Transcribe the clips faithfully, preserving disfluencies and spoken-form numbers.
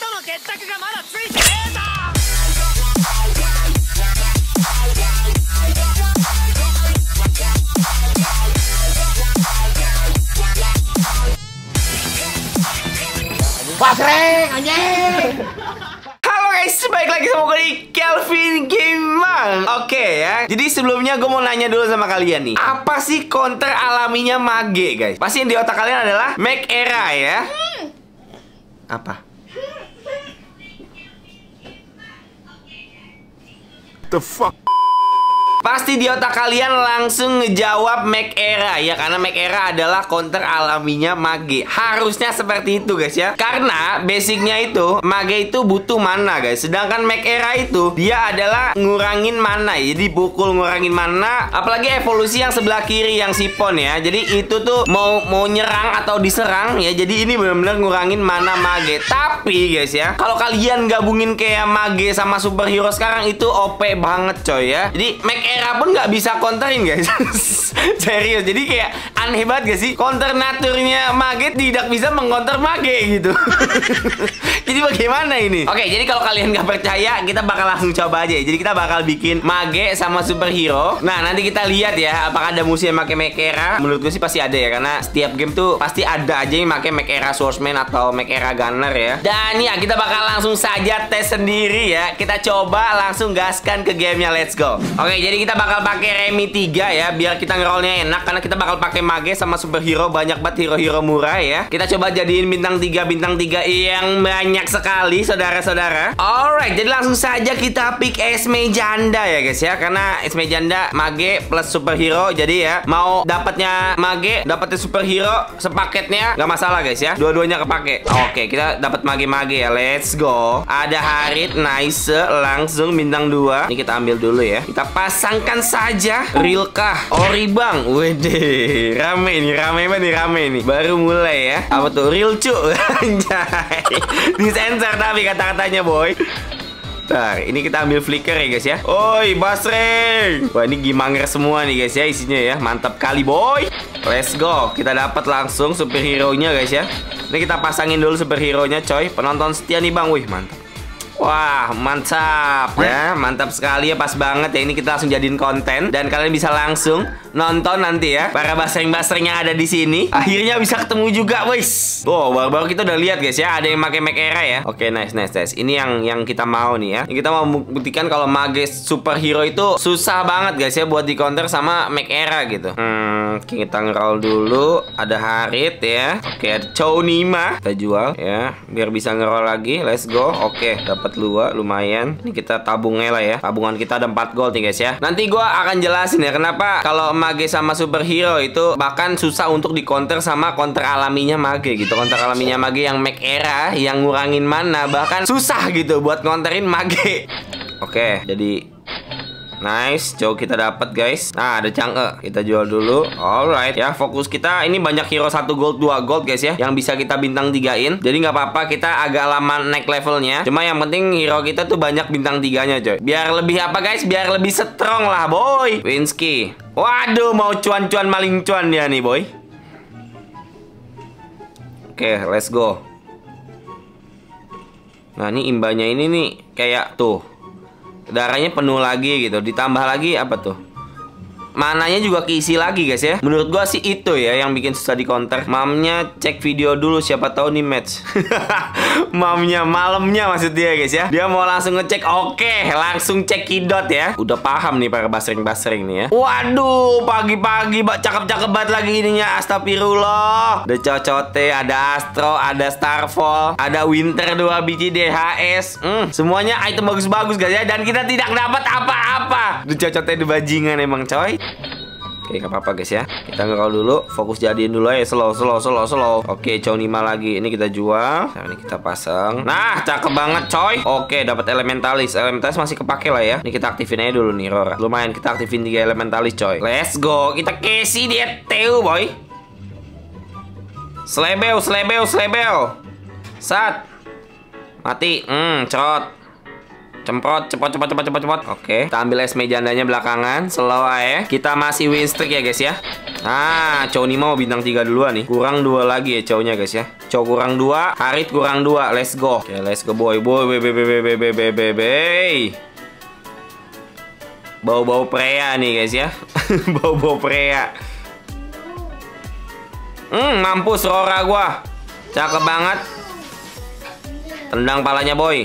Wah keren, anjing. Halo guys, balik lagi sama gue di Kelvin Gimang. Oke okay, ya, jadi sebelumnya gue mau nanya dulu sama kalian nih, apa sih counter alaminya mage guys? Pasti yang di otak kalian adalah Make Era ya. Apa? The fuck? Pasti di otak kalian langsung ngejawab Make Era ya, karena Make Era adalah counter alaminya mage. Harusnya seperti itu guys ya, karena basicnya itu mage itu butuh mana guys, sedangkan Make Era itu dia adalah ngurangin mana, jadi pukul ngurangin mana. Apalagi evolusi yang sebelah kiri yang sipon ya, jadi itu tuh mau mau nyerang atau diserang ya, jadi ini benar-benar ngurangin mana mage. Tapi guys ya, kalau kalian gabungin kayak mage sama superhero sekarang itu O P banget coy ya. Jadi Make Era pun nggak bisa counterin guys. Serius, jadi kayak aneh banget gak sih, counter naturnya mage tidak bisa mengcounter mage gitu. Jadi bagaimana ini? Oke, jadi kalau kalian nggak percaya, kita bakal langsung coba aja. Jadi kita bakal bikin mage sama superhero. Nah nanti kita lihat ya, apakah ada musuh yang pakai Make Era. Menurut gue sih pasti ada ya, karena setiap game tuh pasti ada aja yang pakai Make Era Swordsman atau Make Era Gunner ya. Dan ya kita bakal langsung saja tes sendiri ya. Kita coba langsung gaskan ke gamenya, let's go. Oke, jadi kita bakal pakai Remi tiga ya, biar kita ngerollnya enak, karena kita bakal pakai mage sama superhero. Banyak banget hero-hero murah ya. Kita coba jadiin bintang tiga, bintang tiga yang banyak sekali saudara-saudara. Alright, jadi langsung saja kita pick Esme Janda ya guys ya, karena Esme Janda mage plus superhero. Jadi ya, mau dapatnya mage, dapatnya superhero sepaketnya gak masalah guys ya, dua-duanya kepake. Oke, kita dapat mage-mage ya, let's go. Ada Harith, nice, langsung bintang dua. Ini kita ambil dulu ya, kita pasang sangkan saja Rilkah, Oribang. Wede, rame nih, rame banget nih, rame nih. Baru mulai ya. Apa tuh? Rilcu. Anjay. Disensor tapi kata-katanya, boy. Bentar, ini kita ambil Flicker ya guys ya. Oi, Basreng. Wah, ini gimanger semua nih guys ya isinya ya. Mantap kali boy. Let's go. Kita dapat langsung superhero-nya guys ya. Ini kita pasangin dulu superhero-nya coy. Penonton setia nih bang. Wih, mantap. Wah, mantap ya, mantap sekali ya, pas banget ya. Ini kita langsung jadiin konten dan kalian bisa langsung nonton nanti ya. Para basreng-basreng yang ada di sini akhirnya bisa ketemu juga, guys. Wow, baru-baru kita udah lihat guys ya, ada yang pakai Make Era ya. Oke, okay, nice, nice, nice. Ini yang yang kita mau nih ya. Kita mau buktikan kalau mage superhero itu susah banget guys ya buat di counter sama Make Era gitu. Hmm, kita ngeroll dulu. Ada Harith ya. Oke, okay, ada Chou Nima. Kita jual ya, biar bisa ngeroll lagi. Let's go. Oke, okay, dapat Lua, lumayan. Ini kita tabungnya lah ya. Tabungan kita ada empat gold nih guys ya. Nanti gua akan jelasin ya kenapa kalau mage sama superhero itu bahkan susah untuk di counter sama counter alaminya mage gitu. Counter alaminya mage yang Make Era, yang ngurangin mana, bahkan susah gitu buat counterin mage. Oke, jadi nice, jauh kita dapat guys. Nah, ada Chang E. Kita jual dulu. Alright ya, fokus kita ini banyak hero satu gold, dua gold guys ya, yang bisa kita bintang tigain. Jadi nggak apa-apa, kita agak lama naik levelnya. Cuma yang penting hero kita tuh banyak bintang tiganya coy. Biar lebih apa guys? Biar lebih strong lah boy. Winsky. Waduh, mau cuan-cuan maling cuan dia nih boy. Oke, okay, let's go. Nah, ini imbanya ini nih kayak tuh darahnya penuh lagi gitu, ditambah lagi apa tuh, mananya juga keisi lagi guys ya. Menurut gua sih itu ya yang bikin susah di counter. Mamnya cek video dulu, siapa tahu nih match. Mamnya, malamnya maksud dia guys ya, dia mau langsung ngecek. Oke, langsung cek kidot ya. Udah paham nih para basreng-basreng nih ya. Waduh, pagi-pagi cakep-cakep banget lagi ininya, astagfirullah. Ada cocote, ada Astro, ada Starfall, ada Winter dua biji D H S. hmm, Semuanya item bagus-bagus guys ya, dan kita tidak dapat apa-apa. Ada cocote, ada bajingan emang coy. Oke, gak apa-apa guys ya. Kita ngerol dulu, fokus jadiin dulu ya. Slow, slow, slow, slow. Oke, Chou Nima lagi. Ini kita jual. Nah, ini kita pasang. Nah, cakep banget coy. Oke, dapat Elementalis. Elementalis masih kepake lah ya. Ini kita aktifin aja dulu nih Rora. Lumayan, kita aktifin tiga Elementalis coy. Let's go. Kita kesi dia teu boy. Slebeu, slebeu, slebeu. Sat. Mati. Hmm, cerot. Cemprot, cepot, cepot, cepot, cepot, cepot. Oke, kita ambil Esme Jandanya belakangan. Slow aja. Kita masih win streak ya guys ya. Ah, Chou nih mau bintang tiga duluan nih. Kurang dua lagi ya Chou-nya guys ya. Chou kurang dua, Harith kurang dua. Let's go. Oke, let's go boy. Boy, boy, boy, boy, boy, boy, boy, boy, boy. Bau-bau prea nih guys ya. Bau-bau prea. Hmm, mampus Rora gua. Cakep banget. Tendang palanya boy.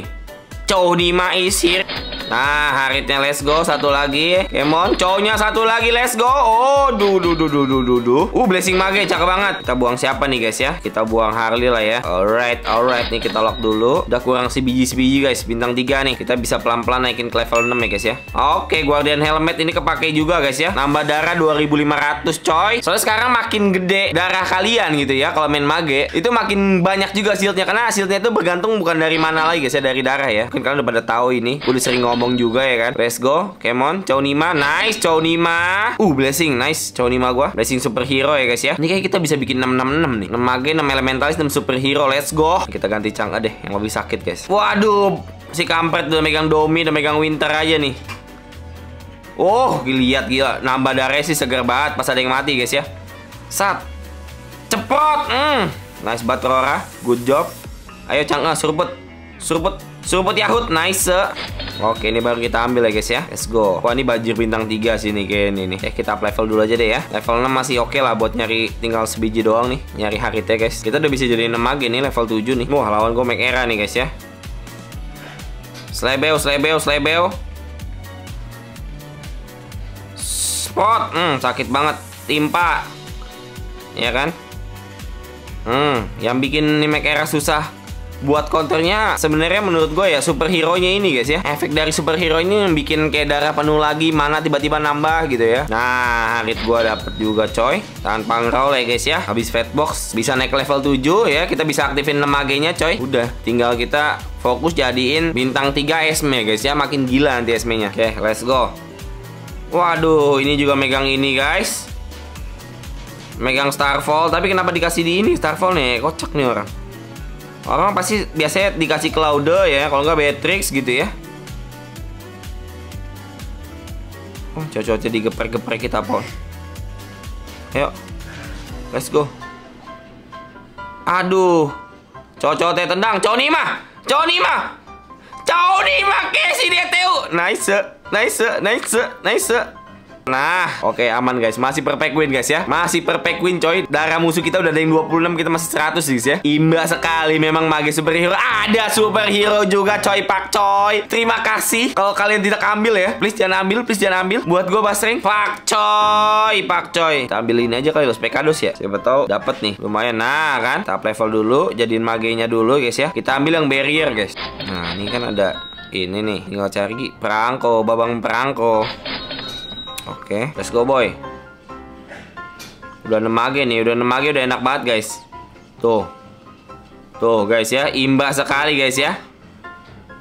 Chou dimaisir. Nah, Harithnya let's go, satu lagi. Kemon, Chou-nya satu lagi, let's go. Oh, duh, duh, duh, duh, duh, duh. Uh, blessing mage, cakep banget. Kita buang siapa nih guys ya? Kita buang Harley lah ya. Alright, alright. Nih kita lock dulu. Udah kurang si biji-biji guys. Bintang tiga nih. Kita bisa pelan-pelan naikin ke level enam ya guys ya. Oke, Guardian helmet ini kepake juga guys ya. Nambah darah dua ribu lima ratus coy. Soalnya sekarang makin gede darah kalian gitu ya. Kalau main mage, itu makin banyak juga shieldnya. Karena shieldnya itu bergantung bukan dari mana lagi guys ya. Dari darah ya. Mungkin kalian udah pada tahu ini. Udah sering ngomong Ngomong juga ya kan. Let's go. Come on. Chou Nima. Nice. Chou Nima. Uh, blessing. Nice. Chou Nima gua. Blessing superhero ya guys ya. Ini kayak kita bisa bikin enam enam enam nih. enam mage, enam elementalis, enam superhero. Let's go. Kita ganti Chang E deh yang lebih sakit guys. Waduh. Si kampret udah megang Domi, udah megang Winter aja nih. Oh, lihat gila. Nambah darah sih seger banget pas ada yang mati guys ya. Sat. Ceprot. Mm. Nice banget Rora. Good job. Ayo Chang E surput. Surput. Surput Yahut. Nice. Oke, ini baru kita ambil ya guys ya. Let's go. Wah, ini banjir bintang tiga sih nih kayaknya nih. Ya, kita up level dulu aja deh ya. Level enam masih oke okay lah buat nyari, tinggal sebiji doang nih. Nyari Harith ya guys. Kita udah bisa jadi enam mage nih level tujuh nih. Wah, lawan gue Mekera nih guys ya. Slebeo, slebeo, slebeo. Spot. Hmm, sakit banget. Timpa. Ya kan? Hmm, yang bikin nih Mekera susah buat counternya sebenarnya menurut gue ya superhero-nya ini guys ya. Efek dari superhero ini yang bikin kayak darah penuh lagi, mana tiba-tiba nambah gitu ya. Nah, Harith gue dapet juga coy. Tanpa ngerol ya guys ya. Habis fatbox bisa naik level tujuh ya. Kita bisa aktifin enam magenya coy. Udah, tinggal kita fokus jadiin bintang tiga Esme guys ya. Makin gila nanti Esme-nya. Oke, let's go. Waduh, ini juga megang ini guys. Megang Starfall. Tapi kenapa dikasih di ini Starfall nih? Kocak nih orang. Orang pasti biasanya dikasih Claude ya, kalau nggak Beatrix gitu ya. Oh, cocoknya digeprek-geprek kita pon. Ayo, let's go. Aduh, cocoknya tendang, Chou Nima, Chou Nima, Chou Nima ke si dia tahu. Nice, nice, nice, nice. Nah, oke okay, aman guys. Masih perfect win guys ya. Masih perfect win coy. Darah musuh kita udah ada yang dua puluh enam, kita masih seratus guys ya. Imbang sekali memang mage superhero. Ada superhero juga coy, pak coy. Terima kasih kalau kalian tidak ambil ya. Please jangan ambil, please jangan ambil. Buat gue basring. Pak coy, pak coy. Kita ambil ini aja kali los pekados ya. Siapa tahu dapat nih. Lumayan nah kan. Tahap level dulu, jadiin magenya dulu guys ya. Kita ambil yang barrier guys. Nah, ini kan ada ini nih. Tinggal cari perangko, babang perangko. Oke, okay, let's go boy. Udah enam mage nih, udah enam mage, udah enak banget guys. Tuh, tuh guys ya, imbang sekali guys ya.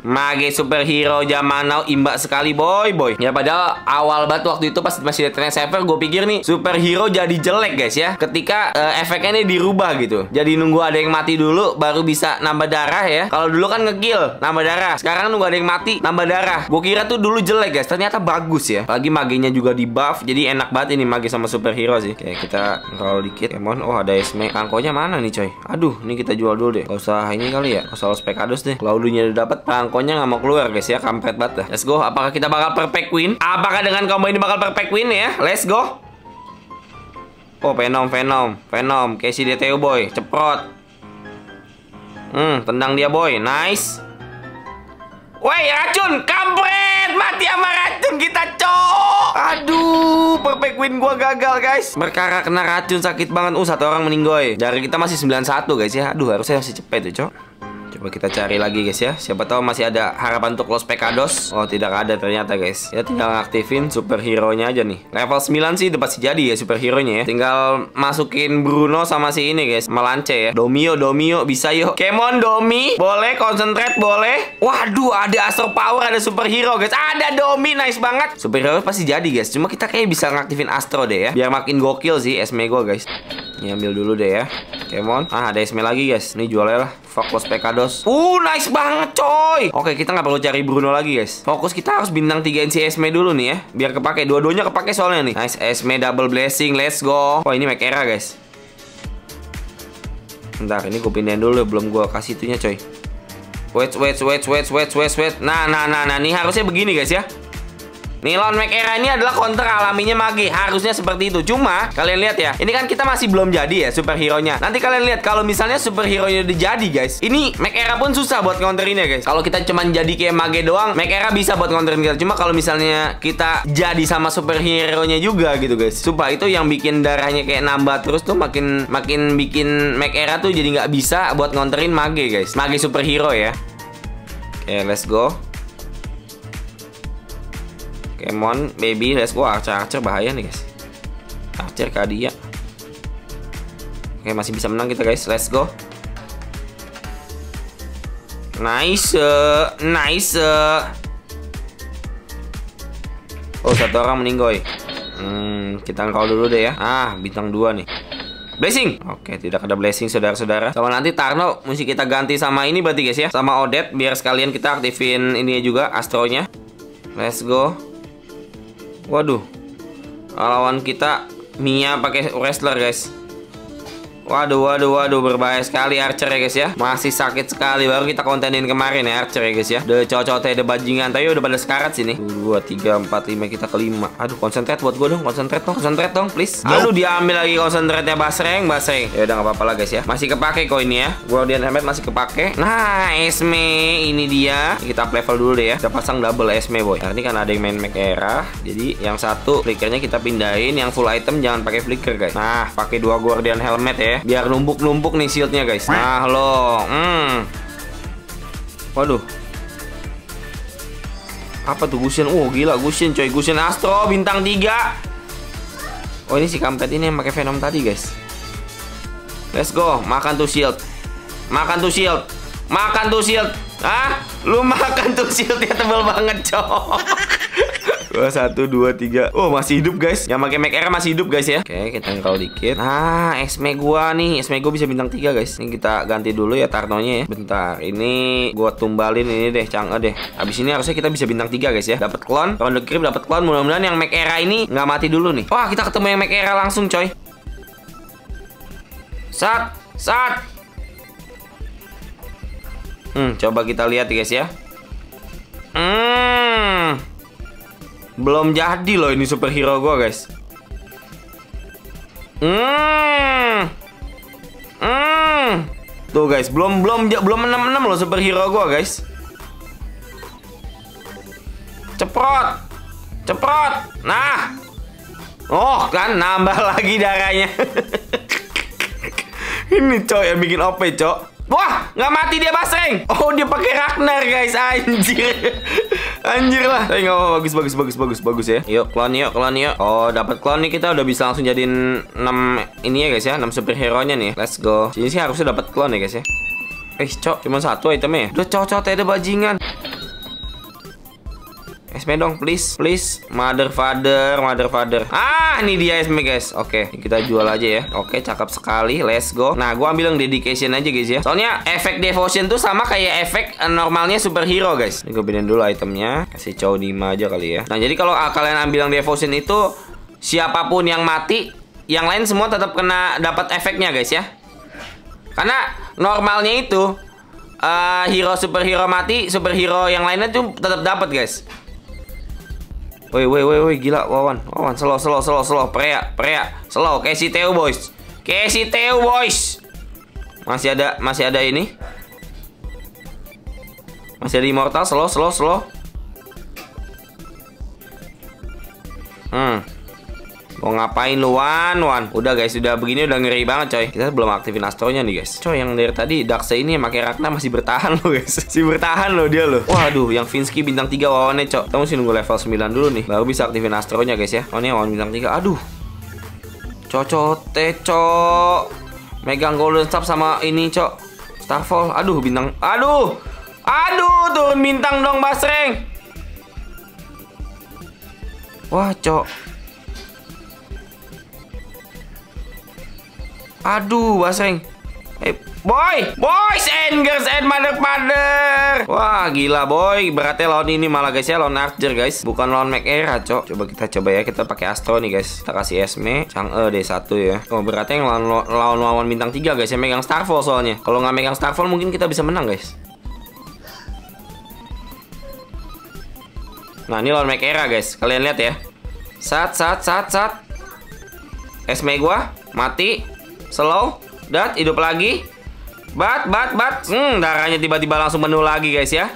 Mage superhero zaman now imbang sekali boy boy. Ya padahal awal banget waktu itu pas masih di server gue pikir nih superhero jadi jelek guys ya. Ketika uh, efeknya nih dirubah gitu. Jadi nunggu ada yang mati dulu baru bisa nambah darah ya. Kalau dulu kan ngekill nambah darah. Sekarang nunggu ada yang mati nambah darah. Gue kira tuh dulu jelek guys. Ternyata bagus ya. Lagi magenya juga di buff. Jadi enak banget ini mage sama superhero sih. Oke, kita roll dikit. Emon, oh ada Esme. Angkonya mana nih coy? Aduh, ini kita jual dulu deh. Gak usah ini kali ya. Gak usah spekados deh. Kalau dulunya udah dapet pangko. Pokoknya nggak mau keluar guys ya, kampret banget dah. Let's go, apakah kita bakal perfect win? Apakah dengan combo ini bakal perfect win ya? Let's go. Oh, Venom, Venom, Venom. Kayak si D T U boy, ceprot. Hmm, tendang dia boy, nice. Woi, racun, kampret. Mati sama racun kita cowok. Aduh, perfect win gua gagal guys. Berkara kena racun sakit banget. Uh, satu orang meninggoy. Jari kita masih sembilan puluh satu guys ya. Aduh, harusnya masih cepet tuh cowok. Coba kita cari lagi guys ya. Siapa tahu masih ada harapan untuk los pekados. Oh, tidak ada ternyata guys. Ya tinggal aktifin superhero-nya aja nih. Level sembilan sih udah pasti jadi ya superhero-nya ya. Tinggal masukin Bruno sama si ini guys, melance ya. Domio, Domio bisa yuk. Kemon Domi, boleh concentrate boleh. Waduh, ada Astro Power, ada superhero guys. Ada Domi, nice banget. Superhero pasti jadi guys. Cuma kita kayak bisa ngaktifin Astro deh ya. Biar makin gokil sih Esme gua guys. Ini ambil dulu deh ya. Kemon. Ah, ada Esme lagi guys. Ini jualnya lah. Fokus Pekados. Uh, nice banget coy. Oke, kita nggak perlu cari Bruno lagi guys. Fokus kita harus bintang tiga N C Esme dulu nih ya. Biar kepake. Dua-duanya kepake soalnya nih. Nice, Esme double blessing. Let's go. Oh, ini Mac Era guys. Bentar, ini gue pindahin dulu. Belum gue kasih itunya coy. Wait, wait, wait, wait, wait, wait, wait. Nah, nah, nah, nah. Ini harusnya begini guys ya. Nilon Mac Era ini adalah counter alaminya Mage. Harusnya seperti itu. Cuma, kalian lihat ya. Ini kan kita masih belum jadi ya superhero-nya. Nanti kalian lihat kalau misalnya superhero-nya udah jadi guys. Ini Mac Era pun susah buat counterinnya guys. Kalau kita cuman jadi kayak Mage doang, Mac Era bisa buat counterin kita. Cuma kalau misalnya kita jadi sama superhero-nya juga gitu guys. Sumpah itu yang bikin darahnya kayak nambah terus tuh makin makin bikin Mac Era tuh jadi nggak bisa buat counterin Mage guys. Mage superhero ya. Oke, let's go. Kemon, baby, let's go. Archer-archer bahaya nih guys. Archer Kadia. Oke, masih bisa menang kita guys. Let's go. Nice, nice. Oh, satu orang meninggoy. Hmm, kita ngkau dulu deh ya. Ah, bintang dua nih. Blessing. Oke, tidak ada blessing saudara-saudara. Sama nanti Tarno mesti kita ganti sama ini berarti guys ya. Sama Odette biar sekalian kita aktifin ini juga Astronya. Let's go. Waduh, lawan kita Mia pakai wrestler guys. Waduh, waduh, waduh, berbahaya sekali Archer ya guys ya. Masih sakit sekali. Baru kita kontenin kemarin ya Archer ya guys ya. The cowok-cowoknya, the bajingan. Tapi udah pada sekarat sini. Dua, tiga, empat, lima. Kita kelima. Aduh, konsentrate buat gue dong. Konsentrate dong, konsentrate dong, please. Aduh, diambil lagi konsentrate-nya Basreng, Basreng. Ya udah, gak apa-apa lah guys ya. Masih kepake kok ini ya. Guardian helmet masih kepake. Nah, Esme, ini dia. Kita up level dulu deh ya. Kita pasang double Esme boy. Nah, ini kan ada yang main Mac Era. Jadi yang satu flickernya kita pindahin. Yang full item jangan pakai flicker guys. Nah, pakai dua Guardian helmet ya. Biar numpuk-numpuk nih shieldnya guys. Nah lo, hmm. Waduh, apa tuh Gusion? Oh gila Gusion coy. Gusion Astro bintang tiga. Oh ini si kampret ini yang pakai Venom tadi guys. Let's go. Makan tuh shield. Makan tuh shield. Makan tuh shield. Hah? Lu makan tuh shieldnya tebel banget coy. Satu, dua, tiga. Oh masih hidup guys. Yang pakai Mac Era masih hidup guys ya. Oke, kita ngkau dikit. Nah, Esme gua nih. Esme gua bisa bintang tiga guys. Ini kita ganti dulu ya Tarnonya ya. Bentar, ini gua tumbalin ini deh, Chang E deh. Abis ini harusnya kita bisa bintang tiga guys ya. Dapat klon, round the creep dapat klon. Mudah-mudahan yang Mac Era ini nggak mati dulu nih. Wah, kita ketemu yang Mac Era langsung coy. Sat, sat. Hmm, coba kita lihat guys ya. Hmm. Belum jadi loh ini superhero gua guys. Hmm. Hmm. Tuh guys, belum belum belum enam enam loh superhero gua guys. Ceprot. Ceprot. Nah. Oh, kan nambah lagi darahnya. Ini coy yang bikin O P, coy. Wah, nggak mati dia Basreng. Oh, dia pakai Ragnar guys, anjir. Anjir lah. Tapi nggak apa-apa, bagus, bagus, bagus, bagus, bagus ya. Yuk, klon yuk, klon yuk. Oh, dapat klon nih, kita udah bisa langsung jadiin enam ini ya guys ya, enam superhero-nya nih. Let's go. Sini sih harusnya dapat klon ya guys ya. Eh, cok, cuma satu itemnya ya. Udah cocok, ada bajingan. Esme dong, please, please. Mother father, mother father. Ah, ini dia Esme guys. Oke, kita jual aja ya. Oke, cakep sekali. Let's go. Nah, gua ambil yang dedication aja guys ya. Soalnya efek devotion tuh sama kayak efek normalnya superhero guys. Ini gue bedain dulu itemnya. Kasih Chou lima aja kali ya. Nah, jadi kalau kalian ambil yang devotion itu, siapapun yang mati, yang lain semua tetap kena dapat efeknya guys ya. Karena normalnya itu uh, hero superhero mati, superhero yang lainnya tuh tetap dapat guys. Woi, woi, woi, woi, gila, Wawan, Wawan, slow, slow, slow, slow, Prea, Prea, slow, kasih Theo boys, kasih Theo boys, masih ada, masih ada ini, masih ada immortal, slow, slow, slow, hmm, mau ngapain lu Wan, Wan, udah guys, udah begini udah ngeri banget coy, kita belum aktifin Astronya nih guys, coy yang dari tadi Daksa ini yang pake Ragnar masih bertahan lo guys, masih bertahan lo dia lo. Waduh, yang Finsky bintang tiga Wawannya coy, kita mesti nunggu level sembilan dulu nih, baru bisa aktifin Astronya guys ya. Oh ini Wawan bintang tiga, aduh, cocok teco, megang Golden Staff sama ini coy, Starfall, aduh bintang, aduh, aduh turun bintang dong Basreng, wah coy. Aduh, baseng. Eh, boy, boys and girls and mother-mother. Wah, gila boy. Beratnya lawan ini malah guys ya, lawan Archer guys. Bukan lawan Mac Era, cok. Coba kita coba ya, kita pakai Astro nih guys. Kita kasih Esme, Chang E D satu ya. Oh, beratnya yang lawan lawan lawan bintang tiga guys, yang megang Starfall soalnya. Kalau nggak megang Starfall mungkin kita bisa menang guys. Nah, ini lawan Mac Era guys. Kalian lihat ya. Sat, sat, sat, sat. Esme gua mati. Slow. Dat, hidup lagi. Bat, bat, bat. Hmm, darahnya tiba-tiba langsung penuh lagi guys ya.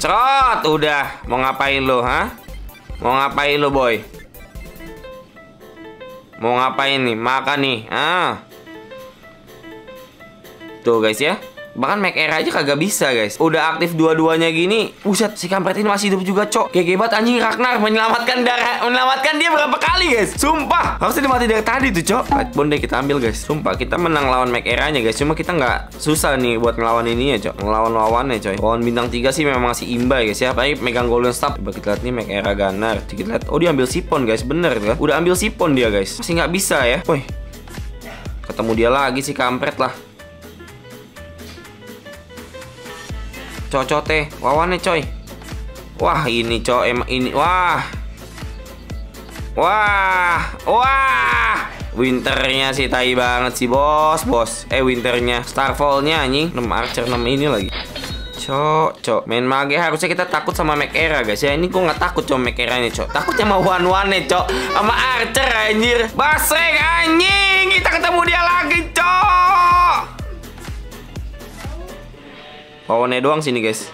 Cerot, udah. Mau ngapain lo, ha? Mau ngapain lo, boy? Mau ngapain nih? Makan nih. Ah. Tuh guys ya. Bahkan Mac Era aja kagak bisa guys. Udah aktif dua-duanya gini. Buset, si kampret ini masih hidup juga cok. G G banget anjing. Ragnar menyelamatkan darah, menyelamatkan dia berapa kali guys. Sumpah, harusnya dia mati dari tadi tuh cok. Right, bonde kita ambil guys. Sumpah, kita menang lawan Mac Era nya guys. Cuma kita nggak susah nih buat ngelawan ininya cok. Ngelawan lawannya coy. Lawan bintang tiga sih memang masih imbang guys ya. Apalagi megang Golden Staff. Coba kita lihat nih Mac Era Gunner. Kita lihat, oh dia ambil sipon guys. Bener kan? Udah ambil sipon dia guys. Masih nggak bisa ya. Woi, ketemu dia lagi si kampret lah. Cocote, lawannya coy. Wah ini coy, emang ini. Wah, wah, wah. Winternya sih tai banget sih bos, bos. Eh winternya, Starfallnya anjing. enam Archer enam ini lagi. Cok, cok. Main mage harusnya kita takut sama Mac Era guys ya. Ini gua nggak takut cok Mac Eranya cok. Takut sama Wanwan nya cok. Sama Archer anjir. Baseng anjing. Kita ketemu dia lagi cok. Lawannya doang sini guys.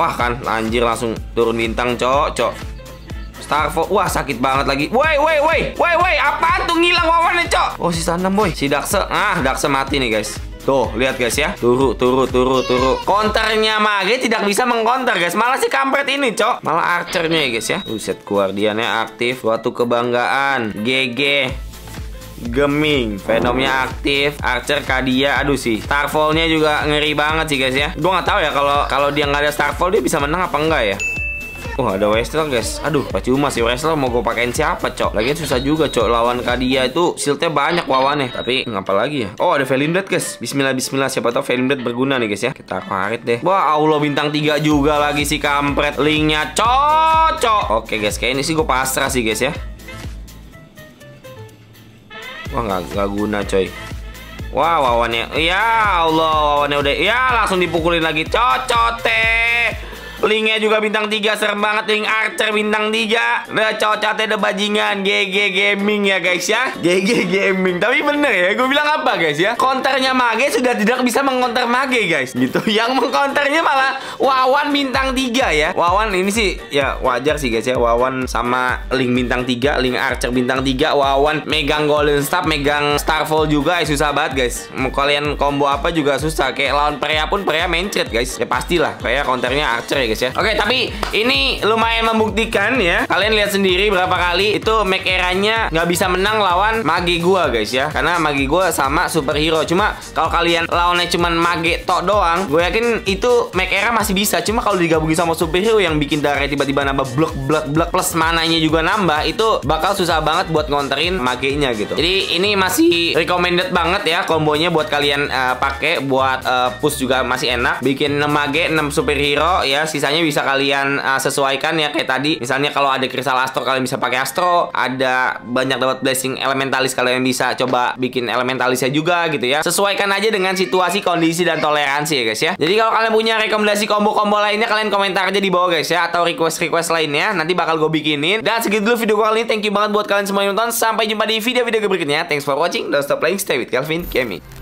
Wah kan anjir langsung turun bintang cok cok. Starfall. Wah sakit banget lagi. Woi woi woi woi woi. Apaan tuh ngilang lawannya cok. Oh si Sanam boy. Si Daksa. Ah Daksa mati nih guys. Tuh lihat guys ya. Turu turu turu turu. Konternya mage tidak bisa mengkonter guys. Malah si kampret ini cok. Malah Archernya ya guys ya. Buset, Guardiannya aktif. Suatu kebanggaan. G G Geming, Venomnya aktif, Archer Kadia, aduh sih. Starfallnya juga ngeri banget sih guys ya. Gua nggak tahu ya kalau kalau dia nggak ada Starfall dia bisa menang apa enggak ya. Wah, oh, ada wrestler guys. Aduh, percuma sih wrestler mau gue pakein siapa, cok. Lagian susah juga, cok. Lawan Kadia itu shieldnya banyak wawannya. Tapi ngapa lagi ya? Oh, ada Velimbert guys. Bismillah bismillah, siapa tahu Velimbert berguna nih guys ya. Kita Harith deh. Wah, Allah bintang tiga juga lagi si kampret. Linknya cocok. Oke guys, kayak ini sih gue pasrah sih guys ya. Wah nggak nggak guna coy. Wah wawannya, ya Allah wawannya udah, ya langsung dipukulin lagi cocote. Lingnya juga bintang tiga, serem banget Ling Archer bintang tiga. Nah cocote ada bajingan. G G Gaming ya guys ya. G G Gaming. Tapi bener ya, gue bilang apa guys ya, konternya mage sudah tidak bisa mengkonter mage guys. Gitu, yang mengkonternya malah Wawan bintang tiga ya. Wawan ini sih ya wajar sih guys ya. Wawan sama Ling bintang tiga, Ling Archer bintang tiga, Wawan megang Golden Staff, megang Starfall juga. Eh, susah banget guys. Mau kalian combo apa juga susah. Kayak lawan Prea pun Prea mencret guys. Ya pastilah Prea konternya Archer ya guys ya. Oke, tapi ini lumayan membuktikan ya. Kalian lihat sendiri berapa kali itu Mac Eranya nggak bisa menang lawan mage gua guys ya. Karena mage gua sama superhero. Cuma kalau kalian lawannya cuman mage tok doang, gue yakin itu Mac Era masih bisa. Cuma kalau digabungin sama superhero yang bikin darah tiba-tiba nambah blok blok blok plus mananya juga nambah, itu bakal susah banget buat ngonterin magenya gitu. Jadi ini masih recommended banget ya kombonya buat kalian uh, pakai buat uh, push juga masih enak. Bikin enam mage, enam superhero ya. Sisanya bisa kalian uh, sesuaikan ya kayak tadi. Misalnya kalau ada kristal Astro kalian bisa pakai Astro, ada banyak dapat blessing Elementalis kalian bisa coba bikin Elementalisnya juga gitu ya. Sesuaikan aja dengan situasi, kondisi dan toleransi ya guys ya. Jadi kalau kalian punya rekomendasi combo-combo lainnya kalian komentar aja di bawah guys ya, atau request-request lainnya nanti bakal gue bikinin. Dan segitu dulu video gue kali ini. Thank you banget buat kalian semua yang nonton. Sampai jumpa di video-video berikutnya. Thanks for watching. Don't stop playing. Stay with Kelvin Gimang.